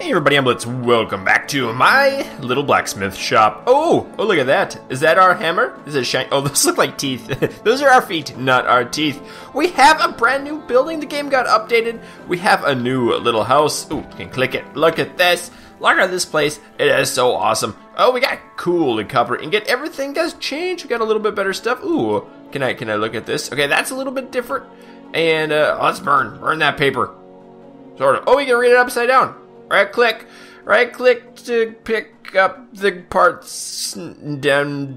Hey everybody, I'm Blitz. Welcome back to My Little Blacksmith Shop. Oh, look at that. Is that our hammer? Is it shiny? Oh, those look like teeth. Those are our feet, not our teeth. We have a brand new building. The game got updated. We have a new little house. Ooh, you can click it. Look at this. Look at this place. It is so awesome. Oh, we got cool and copper ingot. Everything does change. We got a little bit better stuff. Ooh, can I look at this? Okay, that's a little bit different. And let's burn that paper. Sort of. Oh, we can read it upside down. Right click to pick up the parts down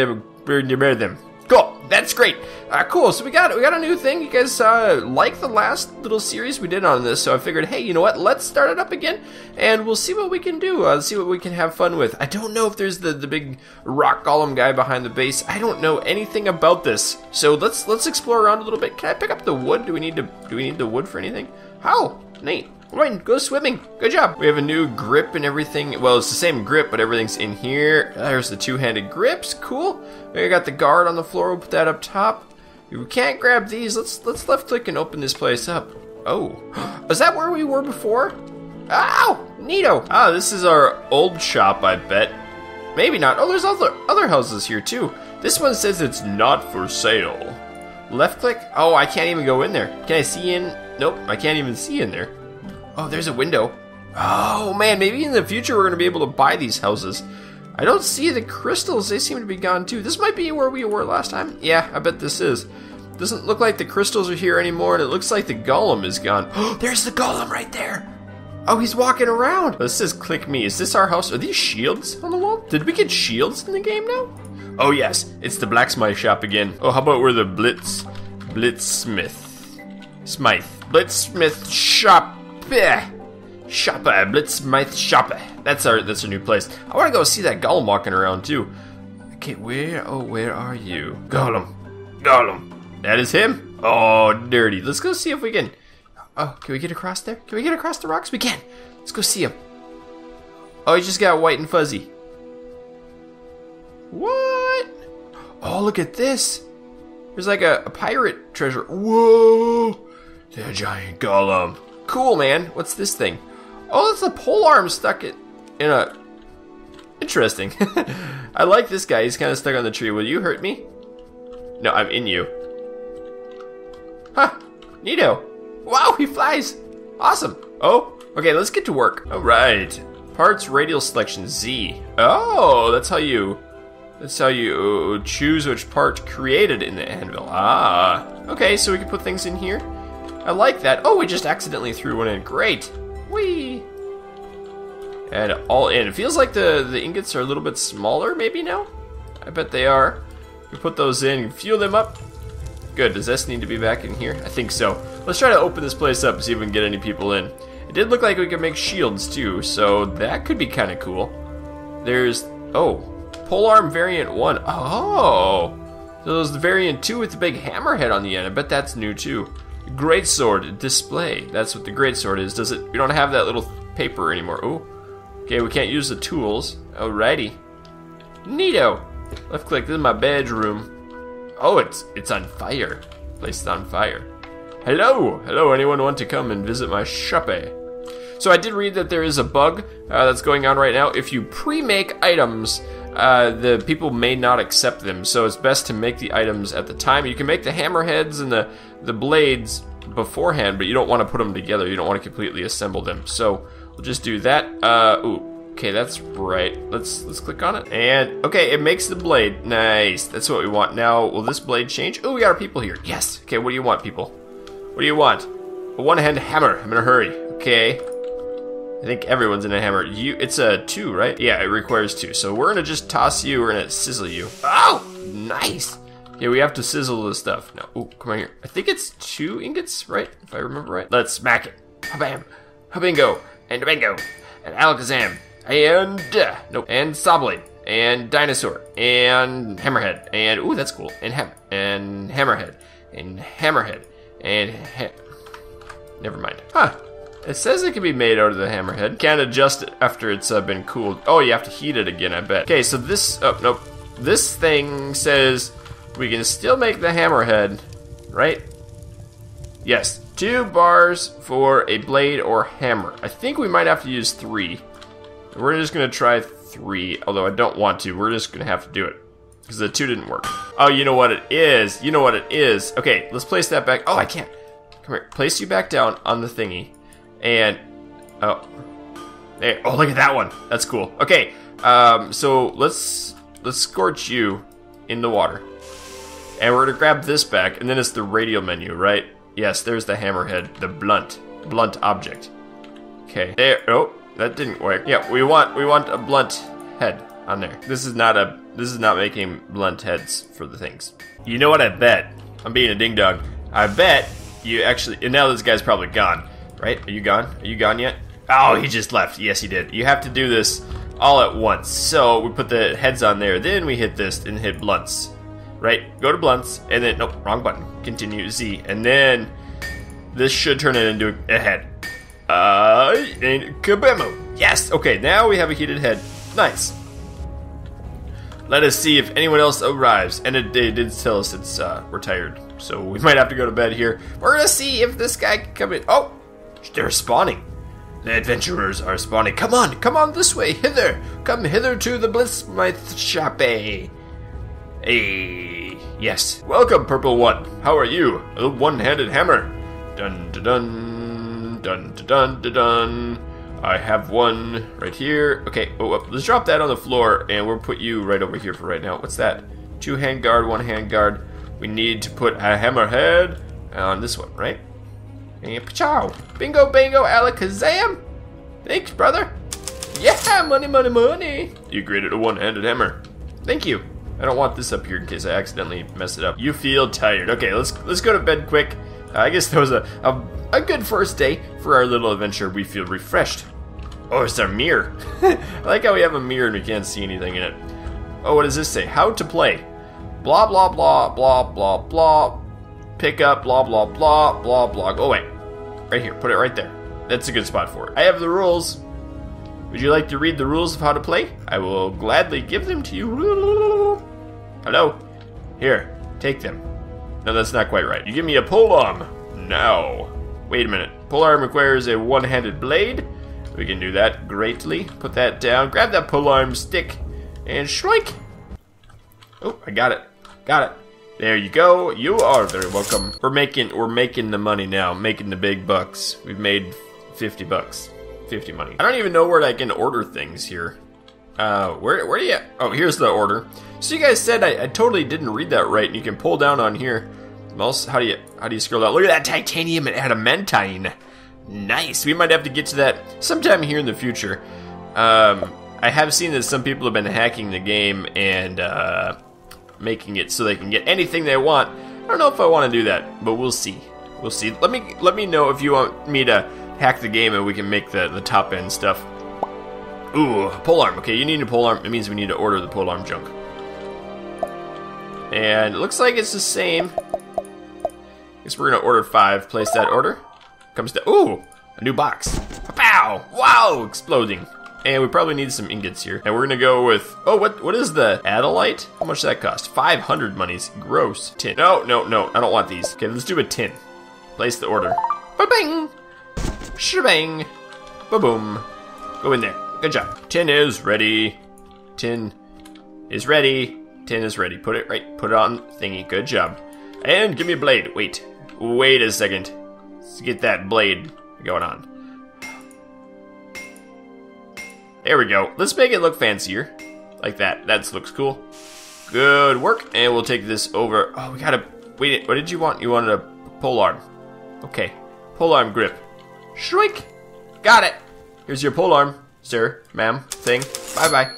them. Cool, that's great. Cool, so we got a new thing. You guys like the last little series we did on this, so I figured, hey, you know what? Let's start it up again, and we'll see what we can do. See what we can have fun with. I don't know if there's the big rock golem guy behind the base. I don't know anything about this, so let's explore around a little bit. Can I pick up the wood? Do we need the wood for anything? How? Neat. Right, go swimming. Good job. We have a new grip and everything. Well, it's the same grip, but everything's in here. There's the two-handed grips. Cool. We got the guard on the floor. We'll put that up top. If we can't grab these, let's left-click and open this place up. Oh, is that where we were before? Ow, neato. Ah, this is our old shop, I bet. Maybe not. Oh, there's other houses here too. This one says it's not for sale. Left-click. Oh, I can't even go in there. Can I see in? Nope, I can't even see in there. Oh, there's a window. Oh man, maybe in the future we're gonna be able to buy these houses. I don't see the crystals, they seem to be gone too. This might be where we were last time. Yeah, I bet this is. Doesn't look like the crystals are here anymore, and it looks like the golem is gone. Oh, there's the golem right there. Oh, he's walking around. This says click me. Is this our house? Are these shields on the wall? Did we get shields in the game now? Oh yes, it's the blacksmith shop again. Oh, how about we're the Blitzsmith shop. Shopper, Blitzsmith Shopper. That's our new place. I want to go see that golem walking around too. Okay, where are you? Golem. That is him. Oh, dirty. Let's go see if we can. Oh, can we get across there? Can we get across the rocks? We can. Let's go see him. Oh, he just got white and fuzzy. What? Oh, look at this. There's like a pirate treasure. Whoa! The giant golem. Cool, man. What's this thing? Oh, that's a pole arm stuck in a... Interesting. I like this guy. He's kind of stuck on the tree. Will you hurt me? No, I'm in you. Huh. Neato. Wow, he flies. Awesome. Oh, okay. Let's get to work. All right. Parts radial selection Z. Oh, that's how you choose which part created in the anvil. Ah. Okay, so we can put things in here. I like that. Oh, we just accidentally threw one in. Great. Whee. And all in. It feels like the ingots are a little bit smaller maybe now. I bet they are. We put those in, fuel them up. Good. Does this need to be back in here? I think so. Let's try to open this place up and see if we can get any people in. It did look like we could make shields too, so that could be kind of cool. There's... Oh. Polearm variant 1. Oh. So there's the variant 2 with the big hammerhead on the end. I bet that's new too. Greatsword display. That's what the greatsword is. Does it? We don't have that little paper anymore. Ooh. Okay, we can't use the tools. Alrighty. Neato. Left click. This is my bedroom. Oh, it's on fire. Place is on fire. Hello. Hello. Anyone want to come and visit my shop? So I did read that there is a bug that's going on right now. If you pre-make items, the people may not accept them, so it's best to make the items at the time. You can make the hammerheads and the blades beforehand, but you don't want to put them together. You don't want to completely assemble them. So we'll just do that. Ooh, okay, that's right. Let's click on it, and okay, it makes the blade. Nice, that's what we want. Now, will this blade change? Oh, we got our people here. Yes. Okay, what do you want, people? What do you want? A one-hand hammer. I'm in a hurry. Okay. I think everyone's in a hammer. It's a 2, right? Yeah, it requires 2. So we're gonna just toss you. We're gonna sizzle you. Oh, nice. Okay, we have to sizzle this stuff. No, oh, come on here. I think it's 2 ingots, right? If I remember right. Let's smack it. Habam, habingo, and bingo, and alakazam, and nope, and sawblade, and dinosaur, and hammerhead, and ooh, that's cool. And hammerhead, and hammerhead, and never mind. Huh. It says it can be made out of the hammerhead. Can't adjust it after it's been cooled. Oh, you have to heat it again, I bet. Okay, so this... Oh, nope. This thing says we can still make the hammerhead, right? Yes. 2 bars for a blade or hammer. I think we might have to use 3. We're just going to try 3, although I don't want to. We're just going to have to do it, because the 2 didn't work. Oh, you know what it is. You know what it is. Okay, let's place that back. Oh, I can't. Come here. Place you back down on the thingy. And, oh. Hey, oh, look at that one. That's cool. Okay, so let's scorch you in the water. And we're going to grab this back, and then it's the radial menu, right? Yes, there's the hammerhead, the blunt object. Okay, there, oh, that didn't work. Yeah, we want a blunt head on there. This is not making blunt heads for the things. You know what I bet? I'm being a ding dong. I bet you actually, and now this guy's probably gone, right? Are you gone? Are you gone yet? Oh, he just left. Yes, he did. You have to do this all at once. So we put the heads on there, then we hit this and hit blunts. Right, go to blunts, and then, nope, wrong button. Continue, Z, and then this should turn it into a head. And kaboomo! Yes, okay, now we have a heated head. Nice. Let us see if anyone else arrives. And they did tell us it's, we're tired, so we might have to go to bed here. We're gonna see if this guy can come in. Oh, they're spawning. The adventurers are spawning. Come on, come on this way, hither. Come hither to the blacksmith shop, eh? Hey, yes. Welcome, Purple One. How are you? A one-handed hammer. Dun dun dun dun dun dun dun. I have one right here. Okay. Oh, let's drop that on the floor, and we'll put you right over here for right now. What's that? 2 hand guard, 1 hand guard. We need to put a hammerhead on this one, right? And pachow! Bingo, bango, alakazam! Thanks, brother. Yeah, money, money, money. You created a one-handed hammer. Thank you. I don't want this up here in case I accidentally mess it up. You feel tired. Okay, let's go to bed quick. I guess that was a good first day for our little adventure. We feel refreshed. Oh, it's our mirror. I like how we have a mirror and we can't see anything in it. Oh, what does this say? How to play. Blah, blah, blah, blah, blah, blah. Pick up, blah, blah, blah, blah, blah. Oh, wait. Right here. Put it right there. That's a good spot for it. I have the rules. Would you like to read the rules of how to play? I will gladly give them to you. Hello? Here, take them. No, that's not quite right. You give me a polearm. No. Wait a minute. Polearm requires a one-handed blade. We can do that greatly. Put that down. Grab that polearm stick and shroink. Oh, I got it. Got it. There you go. You are very welcome. We're making the money now. Making the big bucks. We've made 50 bucks. 50 money. I don't even know where I can order things here. Where do you? Oh, here's the order. So you guys said I totally didn't read that right. And you can pull down on here. Also, how do you scroll down? Look at that titanium and adamantine. Nice. We might have to get to that sometime here in the future. I have seen that some people have been hacking the game and making it so they can get anything they want. I don't know if I want to do that, but we'll see. We'll see. Let me know if you want me to hack the game and we can make the top end stuff. Ooh, polearm. Okay, you need a polearm. It means we need to order the polearm junk. And it looks like it's the same. Guess we're gonna order 5. Place that order. Comes to, ooh, a new box. Pow! Wow! Exploding. And we probably need some ingots here. And we're gonna go with, oh, what is the Adalite? How much does that cost? 500 monies. Gross. Tin. No, no, no. I don't want these. Okay, let's do a tin. Place the order. Ba-bing! Shebang! Ba-boom! Go in there. Good job. Tin is ready. Tin is ready. Tin is ready. Put it right. Put it on thingy. Good job. And give me a blade. Wait. Wait a second. Let's get that blade going on. There we go. Let's make it look fancier. Like that. That looks cool. Good work. And we'll take this over. Oh, we gotta... Wait. What did you want? You wanted a polearm. Okay. Polearm grip. Shriek. Got it. Here's your polearm. Sir, ma'am, thing, bye-bye.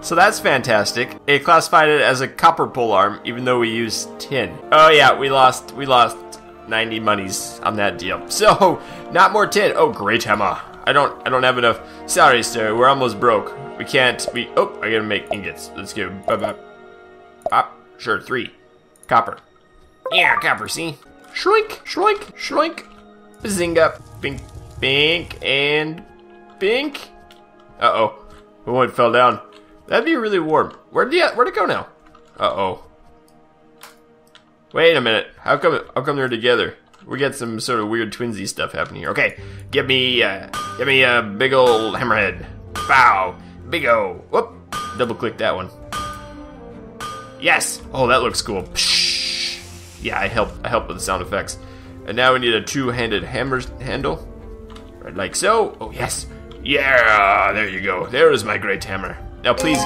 So that's fantastic. It classified it as a copper polearm, even though we used tin. Oh yeah, we lost 90 monies on that deal. So, not more tin. Oh, great hammer. I don't have enough. Sorry, sir, we're almost broke. We can't, oh, I gotta make ingots. Let's go, bye-bye. Pop, sure, 3. Copper. Yeah, copper, see? Shroink, shroink, shroink. Bazinga, bink, bink, and bink. Uh-oh. The one fell down. That'd be really warm. Where'd it go now? Uh-oh. Wait a minute. How come they're together? We got some sort of weird twinsy stuff happening here. Okay, give me a big old hammerhead. Bow, big O. Whoop. Double click that one. Yes. Oh, that looks cool. Psh. Yeah, I help with the sound effects. And now we need a two-handed hammer handle, right, like so. Oh yes. Yeah. There you go. There is my great hammer. Now please.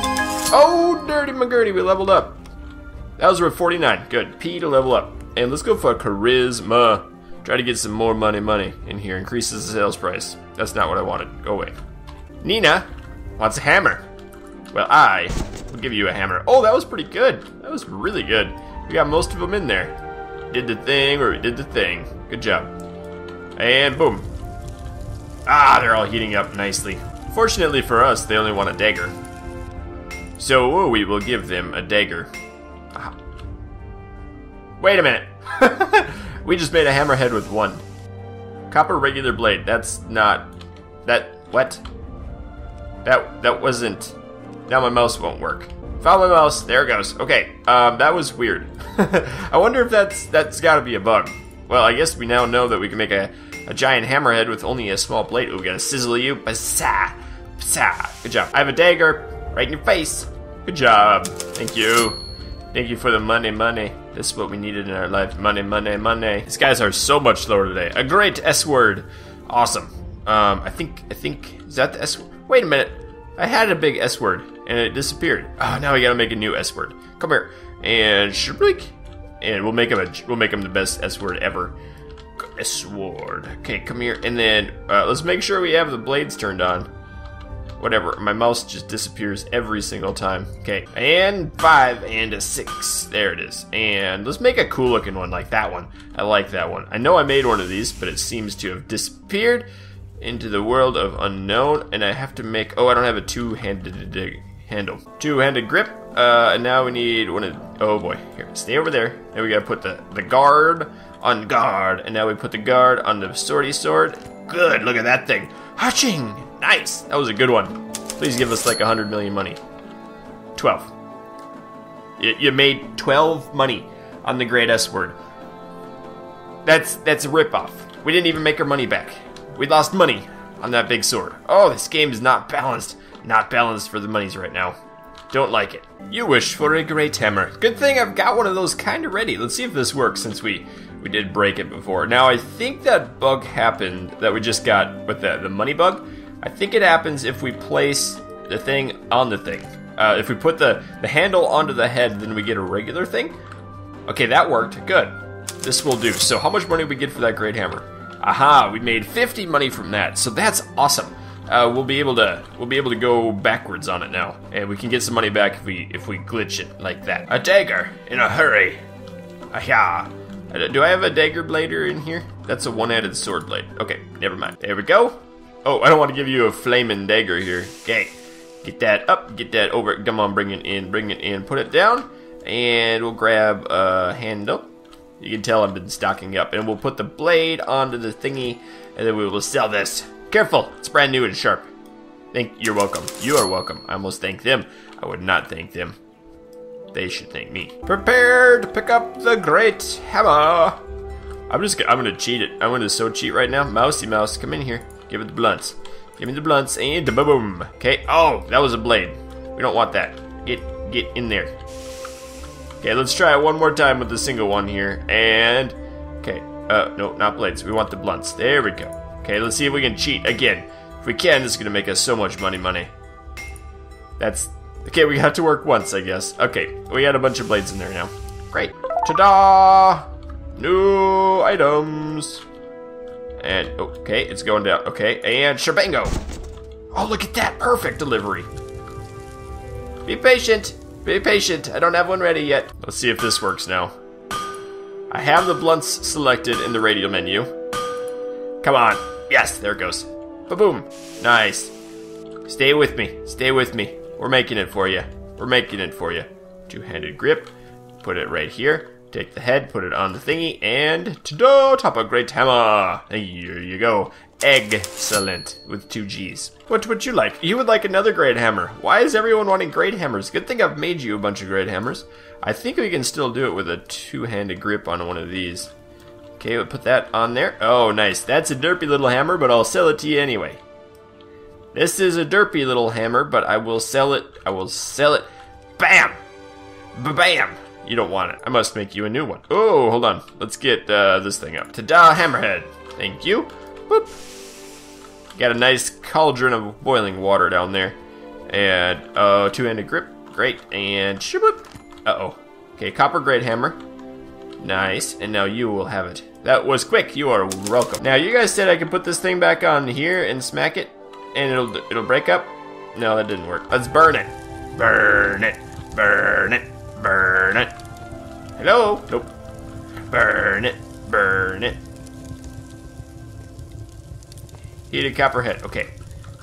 Oh, dirty McGirty, we leveled up. That was row 49. Good. P to level up. And let's go for charisma. Try to get some more money in here. Increases the sales price. That's not what I wanted. Go away. Nina wants a hammer. Well, I will give you a hammer. Oh, that was pretty good. That was really good. We got most of them in there. Did the thing or we did the thing. Good job. And boom. Ah, they're all heating up nicely. Fortunately for us, they only want a dagger. So we will give them a dagger. Wait a minute. We just made a hammerhead with one. Copper regular blade. That's not... That... What? That wasn't... Now my mouse won't work. Follow my mouse. There it goes. Okay. That was weird. I wonder if that's gotta be a bug. Well, I guess we now know that we can make a giant hammerhead with only a small blade. Ooh, we gotta sizzle you. Psah. Psah. Good job. I have a dagger right in your face. Good job. Thank you. Thank you for the money. This is what we needed in our life. Money. These guys are so much slower today. A great S word. Awesome. I think is that the S word? Wait a minute. I had a big S word and it disappeared. Oh, now we gotta make a new S word. Come here. And shriek. And we'll make him the best S word ever. S word. Okay, come here. And then let's make sure we have the blades turned on. Whatever, my mouse just disappears every single time. Okay, and 5 and a 6. There it is. And let's make a cool looking one like that one. I like that one. I know I made one of these, but it seems to have disappeared into the world of unknown. And I have to make, oh, I don't have a two-handed handle. Two-handed grip, and now we need one of, oh boy, here, stay over there. Now we gotta put the guard on guard. And now we put the guard on the swordy sword. Good, look at that thing. Hatching! Nice! That was a good one. Please give us like 100 million money. 12. You made 12 money on the great S word. That's a ripoff. We didn't even make our money back. We lost money on that big sword. Oh, this game is not balanced. Not balanced for the monies right now. Don't like it. You wish for a great hammer. Good thing I've got one of those kind of ready. Let's see if this works since we did break it before. Now I think that bug happened that we just got with the money bug. I think it happens if we place the thing on the thing. If we put the handle onto the head, then we get a regular thing. Okay, that worked. Good. This will do. So how much money did we get for that great hammer? Aha, we made 50 money from that. So that's awesome. We'll be able to go backwards on it now, and we can get some money back if we glitch it like that. A dagger in a hurry. Aha. Do I have a dagger blader in here? That's a one-handed sword blade. Okay, never mind. There we go. Oh, I don't want to give you a flaming dagger here. Okay, get that up, get that over. Come on, bring it in, put it down, and we'll grab a handle. You can tell I've been stocking up. And we'll put the blade onto the thingy, and then we will sell this. Careful, it's brand new and sharp. You're welcome. You are welcome. I almost thanked them. I would not thank them. They should thank me. Prepare to pick up the great hammer. I'm gonna cheat it. I'm gonna so cheat right now. Mousey mouse, come in here. Give it the blunts. Give me the blunts and boom, boom. Okay. Oh, that was a blade. We don't want that. Get in there. Okay, let's try it one more time with a single one here. And okay. No, not blades. We want the blunts. There we go. Okay, let's see if we can cheat again. If we can, it's gonna make us so much money. That's okay. We have to work once, I guess. Okay, we had a bunch of blades in there now. Great. Ta-da! New items. And, okay, it's going down. Okay, and shabango. Oh, look at that. Perfect delivery. Be patient. Be patient. I don't have one ready yet. Let's see if this works now. I have the blunts selected in the radial menu. Come on. Yes, there it goes. Ba-boom. Nice. Stay with me. Stay with me. We're making it for you. We're making it for you. Two-handed grip. Put it right here. Take the head, put it on the thingy, and ta-da! Top of great hammer! Here you go. Egg-cellent with 2 G's. What would you like? You would like another great hammer. Why is everyone wanting great hammers? Good thing I've made you a bunch of great hammers. I think we can still do it with a two-handed grip on one of these. Okay, we'll put that on there. Oh, nice. That's a derpy little hammer, but I'll sell it to you anyway. This is a derpy little hammer, but I will sell it. I will sell it. Bam! Ba-bam! You don't want it. I must make you a new one. Oh, hold on. Let's get this thing up. Ta-da, hammerhead. Thank you. Boop. Got a nice cauldron of boiling water down there. And two-handed grip. Great. And shoo-boop. Uh-oh. Okay, copper-grade hammer. Nice. And now you will have it. That was quick. You are welcome. Now, you guys said I could put this thing back on here and smack it. And it'll break up. No, that didn't work. Let's burn it. Burn it. Burn it. Burn it. Hello? Nope. Burn it. Burn it. Heated copperhead. Okay.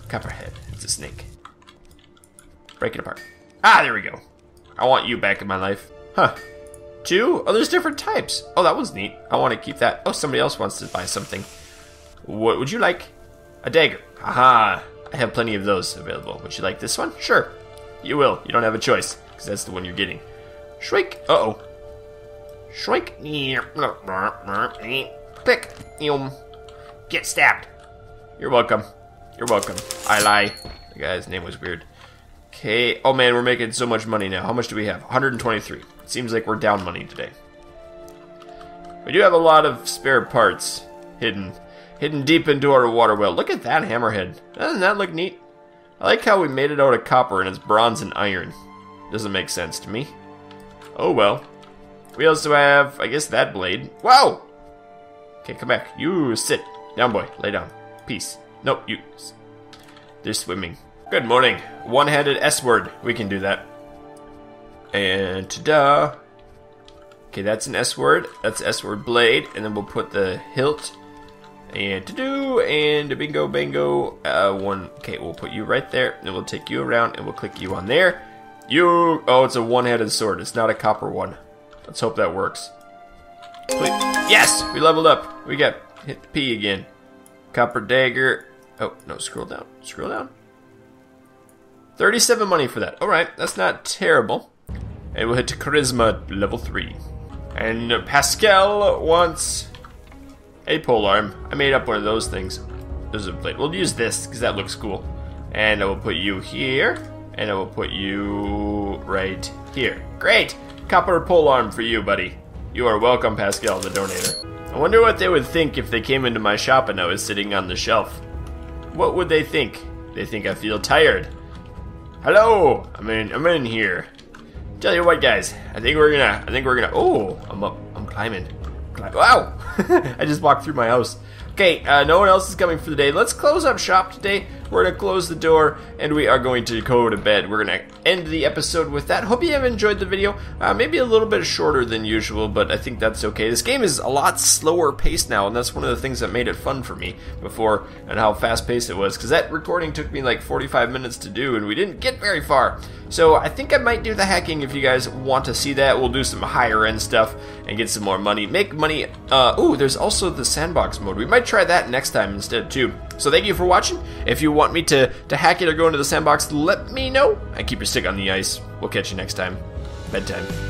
Copperhead. It's a snake. Break it apart. Ah, there we go. I want you back in my life. Huh. Two? Oh, there's different types. Oh, that was neat. I want to keep that. Oh, somebody else wants to buy something. What would you like? A dagger. Haha. I have plenty of those available. Would you like this one? Sure. You will. You don't have a choice, because that's the one you're getting. Shrink. Uh-oh. Shrink. Click. Get stabbed. You're welcome. You're welcome. I lie. The guy's name was weird. Okay. Oh, man, we're making so much money now. How much do we have? 123. It seems like we're down money today. We do have a lot of spare parts hidden. Hidden deep into our water well. Look at that hammerhead. Doesn't that look neat? I like how we made it out of copper and it's bronze and iron. Doesn't make sense to me. Oh well. We also have, I guess, that blade. Wow! Okay, come back. You sit. Down, boy. Lay down. Peace. Nope, you. They're swimming. Good morning. One-handed S-word. We can do that. And ta-da. Okay, that's an S-word. That's S-word blade. And then we'll put the hilt. And to-do, and bingo, bango, one, okay, we'll put you right there, and we'll take you around, and we'll click you on there. You, oh, it's a one-handed sword, it's not a copper one. Let's hope that works. Click. Yes, we leveled up. We got, hit the P again. Copper dagger, oh, no, scroll down, scroll down. 37 money for that, all right, that's not terrible. And we'll hit to charisma level 3. And Pascal wants... a pole arm. I made up one of those things. There's a plate. We'll use this because that looks cool. And I will put you here. And I will put you right here. Great! Copper pole arm for you, buddy. You are welcome, Pascal, the donator. I wonder what they would think if they came into my shop and I was sitting on the shelf. What would they think? They think I feel tired. Hello! I'm in here. Tell you what, guys. I think we're gonna. Oh, I'm climbing. Wow! I just walked through my house. Okay, no one else is coming for the day. Let's close up shop today. We're going to close the door, and we are going to go to bed. We're going to end the episode with that. Hope you have enjoyed the video. Maybe a little bit shorter than usual, but I think that's okay. This game is a lot slower paced now, and that's one of the things that made it fun for me before, and how fast paced it was, because that recording took me like 45 minutes to do, and we didn't get very far. So I think I might do the hacking if you guys want to see that. We'll do some higher end stuff and get some more money. Make money. Ooh, there's also the sandbox mode. We might try that next time instead too. So thank you for watching. If you want me to hack it or go into the sandbox, let me know. And keep your stick on the ice. We'll catch you next time. Bedtime.